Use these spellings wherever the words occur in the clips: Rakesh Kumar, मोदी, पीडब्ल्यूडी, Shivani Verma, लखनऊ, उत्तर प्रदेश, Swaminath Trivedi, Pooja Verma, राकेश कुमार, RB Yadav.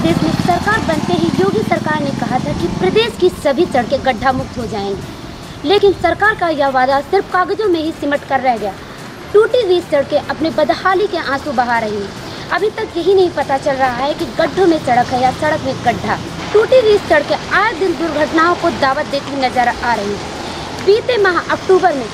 प्रदेश में सरकार बनते ही योगी सरकार ने कहा था कि प्रदेश की सभी सड़कें गड्ढा मुक्त हो जाएंगी, लेकिन सरकार का यह वादा सिर्फ कागजों में ही सिमट कर रह गया। टूटी हुई सड़कें अपने बदहाली के आंसू बहा रही हैं। अभी तक यही नहीं पता चल रहा है कि गड्ढों में सड़क है या सड़क में गड्ढा। टूटी हुई सड़कें आए दिन दुर्घटनाओं को दावत देती नजर आ रही हैं। बीते माह अक्टूबर में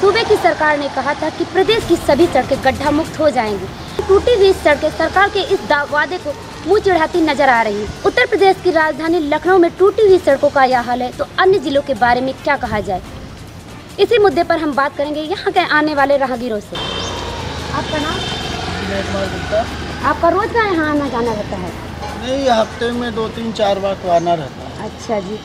सूबे की सरकार ने कहा था कि प्रदेश की सभी सड़कें गड्ढा मुक्त हो जाएंगी। टूटी हुई सड़कें सरकार के इस वादे को मुँह चिढ़ाती नजर आ रही है। उत्तर प्रदेश की राजधानी लखनऊ में टूटी हुई सड़कों का यह हाल है, तो अन्य जिलों के बारे में क्या कहा जाए, इसी मुद्दे पर हम बात करेंगे यहाँ के आने वाले राहगीरों से। आपका नाम? आपका रोज का यहाँ आना जाना रहता है? नहीं, हफ्ते में 2-3-4 बार तो आना रहता है। अच्छा जी,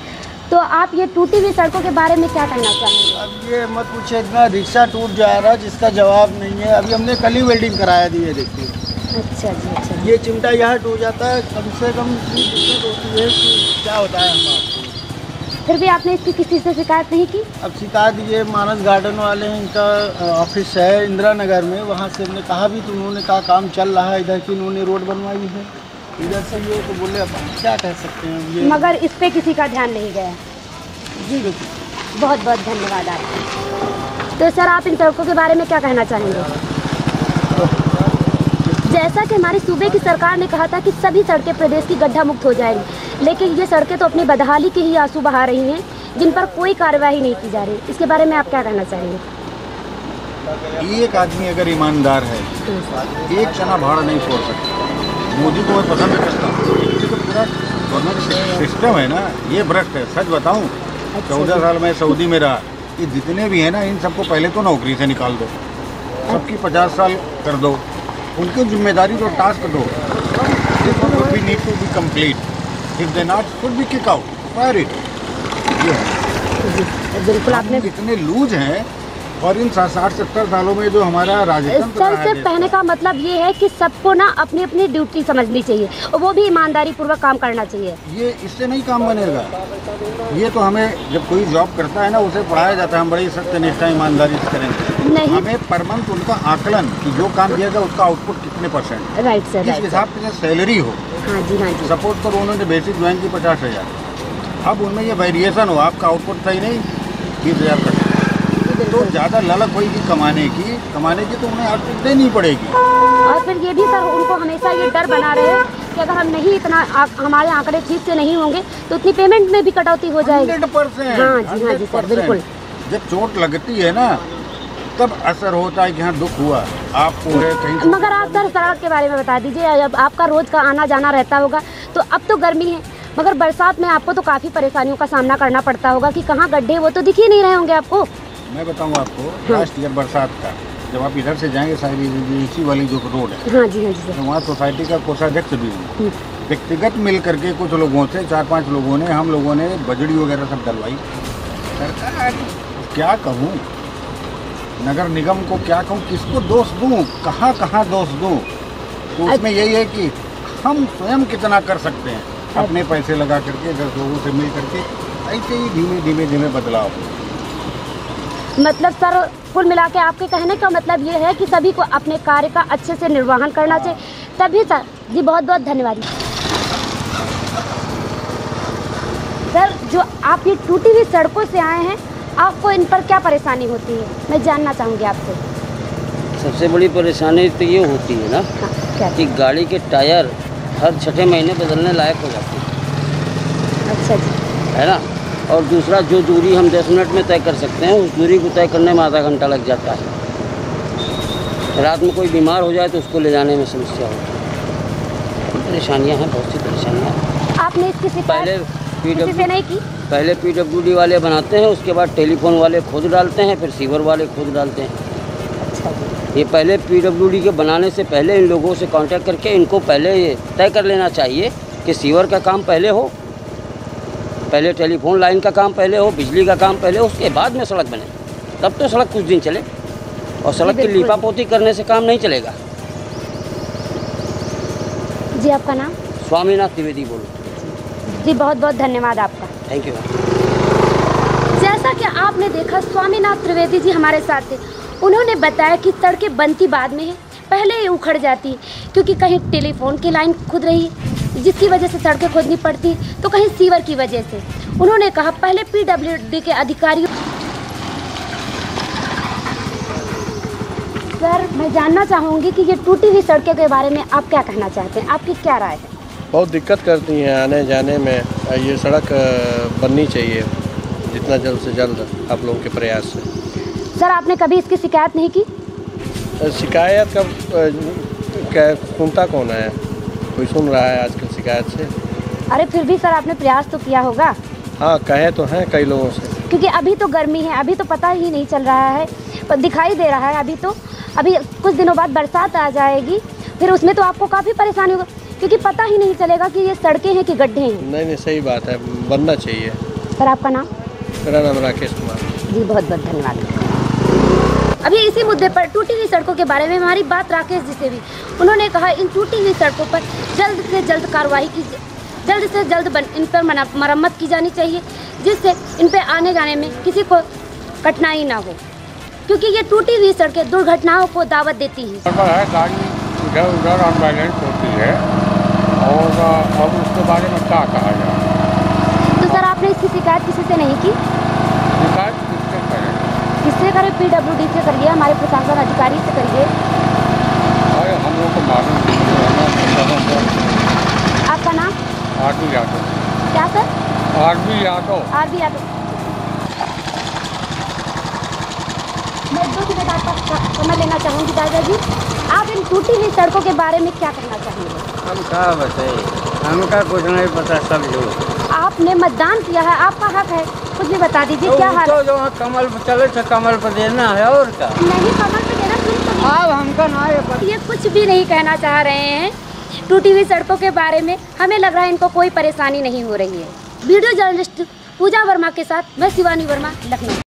तो आप ये टूटी हुई सड़कों के बारे में क्या करना चाहेंगे? अब ये मत पूछे, इतना रिक्शा टूट जा रहा है जिसका जवाब नहीं है। अभी हमने कल ही वेल्डिंग कराया दी है, देखिए। अच्छा जी, अच्छा। ये चिमटा यहाँ टूट जाता है, कम से कम दिक्कत होती है कि क्या होता है हमारा। फिर भी आपने इसकी किसी से शिकायत नहीं की? अब शिकायत ये मानस गार्डन वाले हैं, इनका ऑफिस है इंदिरा नगर में, वहाँ से हमने कहा भी तो उन्होंने कहा काम चल रहा है, इधर की उन्होंने रोड बनवाई है, इधर से ये तो बोले अब क्या कह सकते हैं ये, मगर इस पर किसी का ध्यान नहीं गया जी। बहुत बहुत धन्यवाद आपका। तो सर, आप इन सड़कों के बारे में क्या कहना चाहेंगे? जैसा कि हमारे सूबे की सरकार ने कहा था कि सभी सड़कें प्रदेश की गड्ढा मुक्त हो जाएंगी, लेकिन ये सड़कें तो अपनी बदहाली के ही आंसू बहा रही हैं, जिन पर कोई कार्रवाई नहीं की जा रही। इसके बारे में आप क्या कहना चाहेंगे? एक आदमी अगर ईमानदार है, एक चना भाड़ा नहीं छोड़ सकता। मोदी को मैं पसंद करता हूँ, पूरा सिस्टम है ना, ये भ्रष्ट है। सच बताऊँ, 14 साल में सऊदी में रहा, ये जितने भी हैं ना, इन सबको पहले तो नौकरी से निकाल दो, सबकी 50 साल कर दो, उनकी जिम्मेदारी तो टास्क दो, we need to be complete. If they not, could be kick out, fire it. बिल्कुल आपने इतने लूज हैं, और इन 60-70 सालों में जो हमारा राजतंत्र सर सिर्फ कहने का मतलब ये है कि सबको ना अपनी अपनी ड्यूटी समझनी चाहिए और वो भी ईमानदारी पूर्वक काम करना चाहिए। ये इससे नहीं काम बनेगा। ये तो हमें जब कोई जॉब करता है ना, उसे पढ़ाया जाता है, हम बड़ी सत्यनिष्ठा ईमानदारी से करेंगे। नहीं, हमें परमंत उनका आकलन कि जो काम दिया जाए उसका आउटपुट कितने % राइट सर, इस हिसाब से सैलरी हो। हाँ जी, हाँ जी। सपोज करो उन्होंने बेसिक ज्वाइन की 50,000, अब उनमें ये वेरिएशन हो, आपका आउटपुट सही नहीं, 20,000 तो ज़्यादा ललक होगी कमाने की तो उन्हें आउटपुट देनी पड़ेगी। और फिर ये भी सर, उनको हमेशा ये डर बना रहे हैं कि अगर हम नहीं इतना हमारे आंकड़े ठीक से नहीं होंगे तो उतनी पेमेंट में भी कटौती हो जाएगी। 100%। हाँ जी, हाँ जी सर, बिल्कुल। जब चोट लगती है ना तब असर होता है कि हाँ दुख हुआ आपको है कहीं। मगर आप सर सड़क के बारे में बता दीजिए, जब आपका रोज का आना जाना रहता होगा तो अब तो गर्मी है, मगर बरसात में आपको तो काफ़ी परेशानियों का सामना करना पड़ता होगा कि कहाँ गड्ढे, वो तो दिख ही नहीं रहे होंगे आपको। मैं बताऊँ आपको, लास्ट ईयर बरसात का जब आप इधर से जाएंगे, सारी इसी वाली जो रोड है, हाँ जी, हाँ जी, तो वहाँ सोसाइटी का कोषाध्यक्ष भी हूँ, व्यक्तिगत मिल करके कुछ लोगों से 4-5 लोगों ने, हम लोगों ने बजड़ी वगैरह सब डलवाई। सरकार क्या कहूँ, नगर निगम को क्या कहूँ, किसको दोष दूँ, कहाँ दोष दूँ? तो उसमें यही है कि हम स्वयं कितना कर सकते हैं, अपने पैसे लगा करके 10 लोगों से मिल करके, ऐसे ही धीमे धीमे बदलाव। मतलब सर कुल मिला के आपके कहने का मतलब ये है कि सभी को अपने कार्य का अच्छे से निर्वहन करना चाहिए तभी। सर जी बहुत बहुत धन्यवाद। सर जो आप ये टूटी हुई सड़कों से आए हैं, आपको इन पर क्या परेशानी होती है, मैं जानना चाहूँगी आपसे। सबसे बड़ी परेशानी तो ये होती है ना, हाँ, कि गाड़ी के टायर हर 6 महीने बदलने लायक हो जाते हैं। अच्छा जी, है ना। और दूसरा, जो दूरी हम 10 मिनट में तय कर सकते हैं, उस दूरी को तय करने में आधा घंटा लग जाता है। रात में कोई बीमार हो जाए तो उसको ले जाने में समस्या होती है। परेशानियां हैं, बहुत सी परेशानियां। आपने इसकी शिकायत पहले से नहीं की? पहले PWD वाले बनाते हैं, उसके बाद टेलीफोन वाले खोद डालते हैं, फिर सीवर वाले खोद डालते हैं। अच्छा, ये पहले PWD के बनाने से पहले इन लोगों से कॉन्टैक्ट करके इनको पहले तय कर लेना चाहिए कि सीवर का काम पहले हो, पहले टेलीफोन लाइन का काम पहले हो, बिजली का काम पहले हो, उसके बाद में सड़क बने, तब तो सड़क कुछ दिन चले। और सड़क की लीपापोती करने से काम नहीं चलेगा। जी आपका नाम? स्वामीनाथ त्रिवेदी बोलूँ। जी बहुत बहुत धन्यवाद आपका। Thank you. जैसा कि आपने देखा, स्वामीनाथ त्रिवेदी जी हमारे साथ थे। उन्होंने बताया कि सड़कें बनती बाद में है, पहले ही उखड़ जाती, क्योंकि कहीं टेलीफोन की लाइन खुद रही है, जिसकी वजह से सड़कें खोदनी पड़ती, तो कहीं सीवर की वजह से। उन्होंने कहा पहले पीडब्ल्यूडी के अधिकारियों। सर, मैं जानना चाहूँगी कि ये टूटी हुई सड़कों के बारे में आप क्या कहना चाहते हैं, आपकी क्या राय है? बहुत दिक्कत करती है आने जाने में, ये सड़क बननी चाहिए जितना जल्द से जल्द आप लोगों के प्रयास से। सर, आपने कभी इसकी शिकायत नहीं की? शिकायत का सुनता कौन है, कोई सुन रहा है आजकल शिकायत से? अरे फिर भी सर आपने प्रयास तो किया होगा। हाँ, कहे तो हैं कई लोगों से, क्योंकि अभी तो गर्मी है, अभी तो पता ही नहीं चल रहा है, पर दिखाई दे रहा है अभी तो। अभी कुछ दिनों बाद बरसात आ जाएगी, फिर उसमें तो आपको काफ़ी परेशानी होगा, क्योंकि पता ही नहीं चलेगा कि ये सड़कें हैं कि गड्ढे हैं। नहीं नहीं, सही बात है, बनना चाहिए। सर आपका नाम? मेरा नाम राकेश कुमार। जी बहुत बहुत धन्यवाद। अभी इसी मुद्दे पर टूटी हुई सड़कों के बारे में हमारी बात राकेश जी से भी, उन्होंने कहा इन टूटी हुई सड़कों पर जल्द से जल्द कार्रवाई की, जल्द से जल्द इन पर मरम्मत की जानी चाहिए, जिससे इन पर आने जाने में किसी को कठिनाई ना हो, क्योंकि ये टूटी हुई सड़कें दुर्घटनाओं को दावत देती है। गाड़ी इधर उधर अनबैलेंस होती है, और अब उसके बारे में क्या कहा जाए? तो सर आपने इसकी शिकायत किसी से नहीं की? शिकायत किससे करें? किससे करें? पीडब्ल्यूडी से करिए, हमारे प्रशासन अधिकारी से करिए। अरे हम लोग को मालूम। आपका नाम? आरबी यादव। क्या sir? RB Yadav. RB Yadav. मैं 2 मिनट आपका समय लेना चाहूँगी दादाजी, आप इन टूटी हुई सड़कों के बारे में क्या कहना चाहेंगे? हम क्या बताइए, हमका कुछ नहीं पता। सब लोग आपने मतदान किया है, आपका हक है, कुछ भी बता दीजिए। तो क्या हाल है? जो कमल चले तो कमल पर देना है, और क्या? नहीं कमल पर देना तो आप हमका ना ये कुछ भी नहीं कहना चाह रहे हैं टूटी हुई सड़कों के बारे में। हमें लग रहा है इनको कोई परेशानी नहीं हो रही है। वीडियो जर्नलिस्ट पूजा वर्मा के साथ मैं शिवानी वर्मा, लखनऊ।